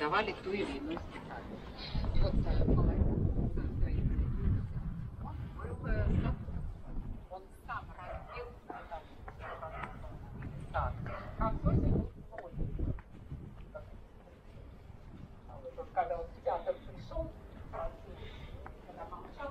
Давали ту или иную специальность. И вот он сам разбил так. Когда он тебя там пришел, когда молчал,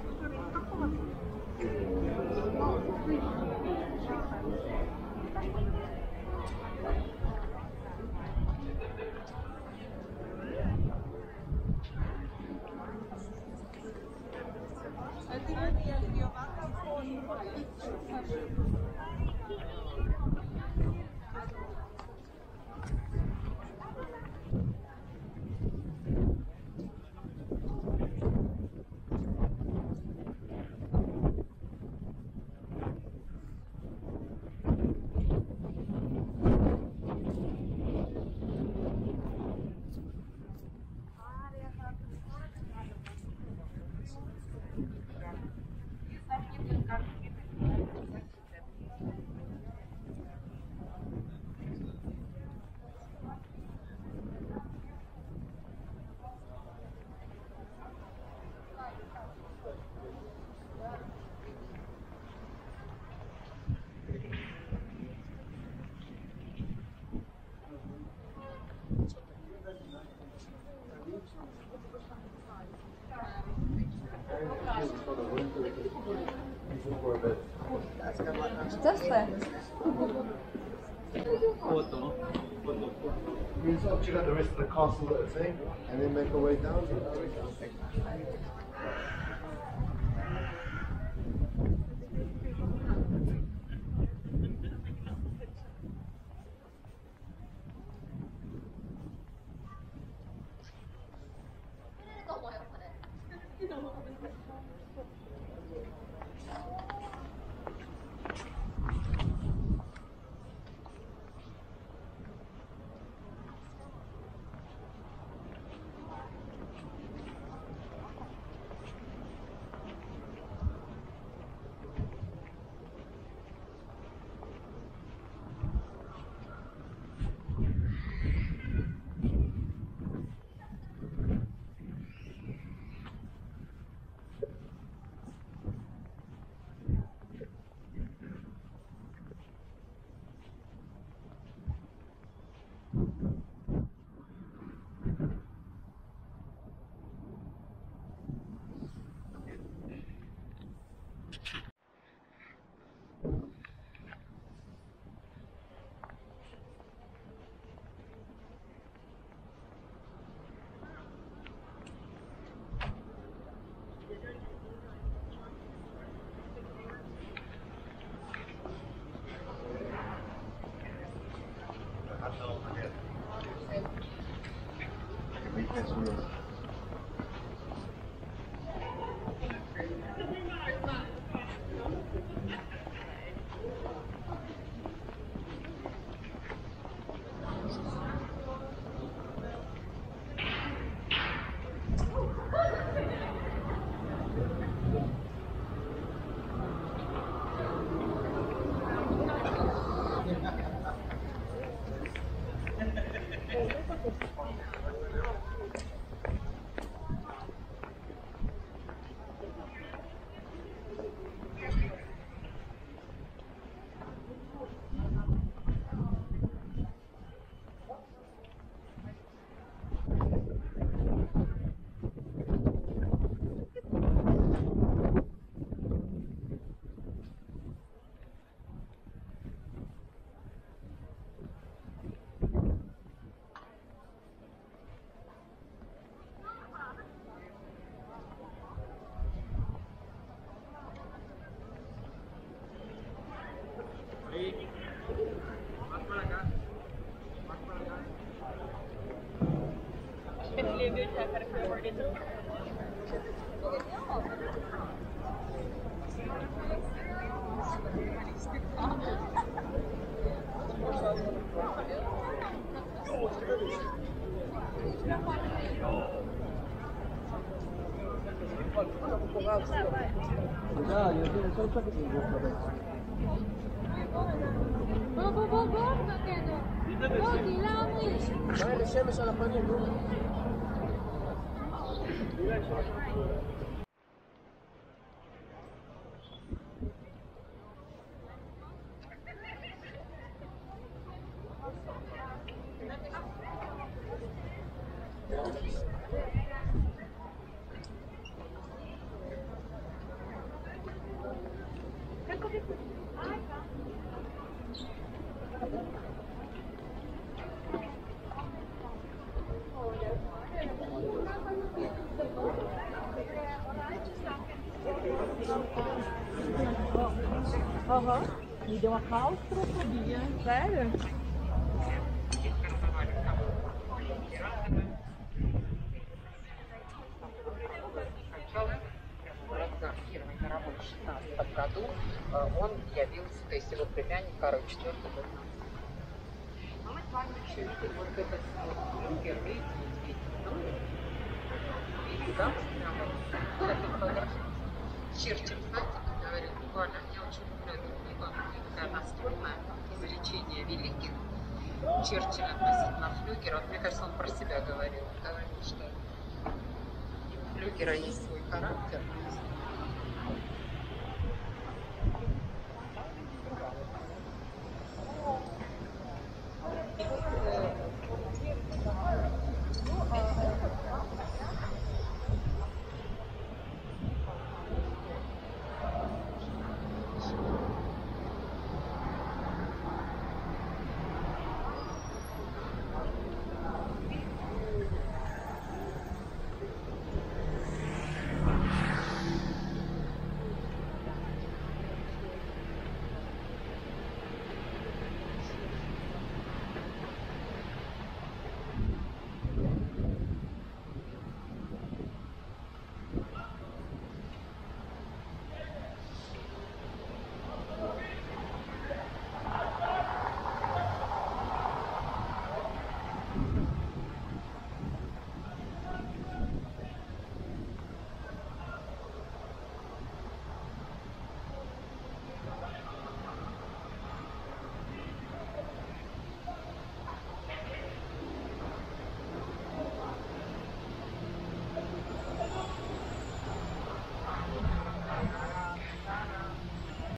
You got the rest of the castle that it's in, and then make our way down to the Me deu uma claustrofobia. Sério? Есть свой характер,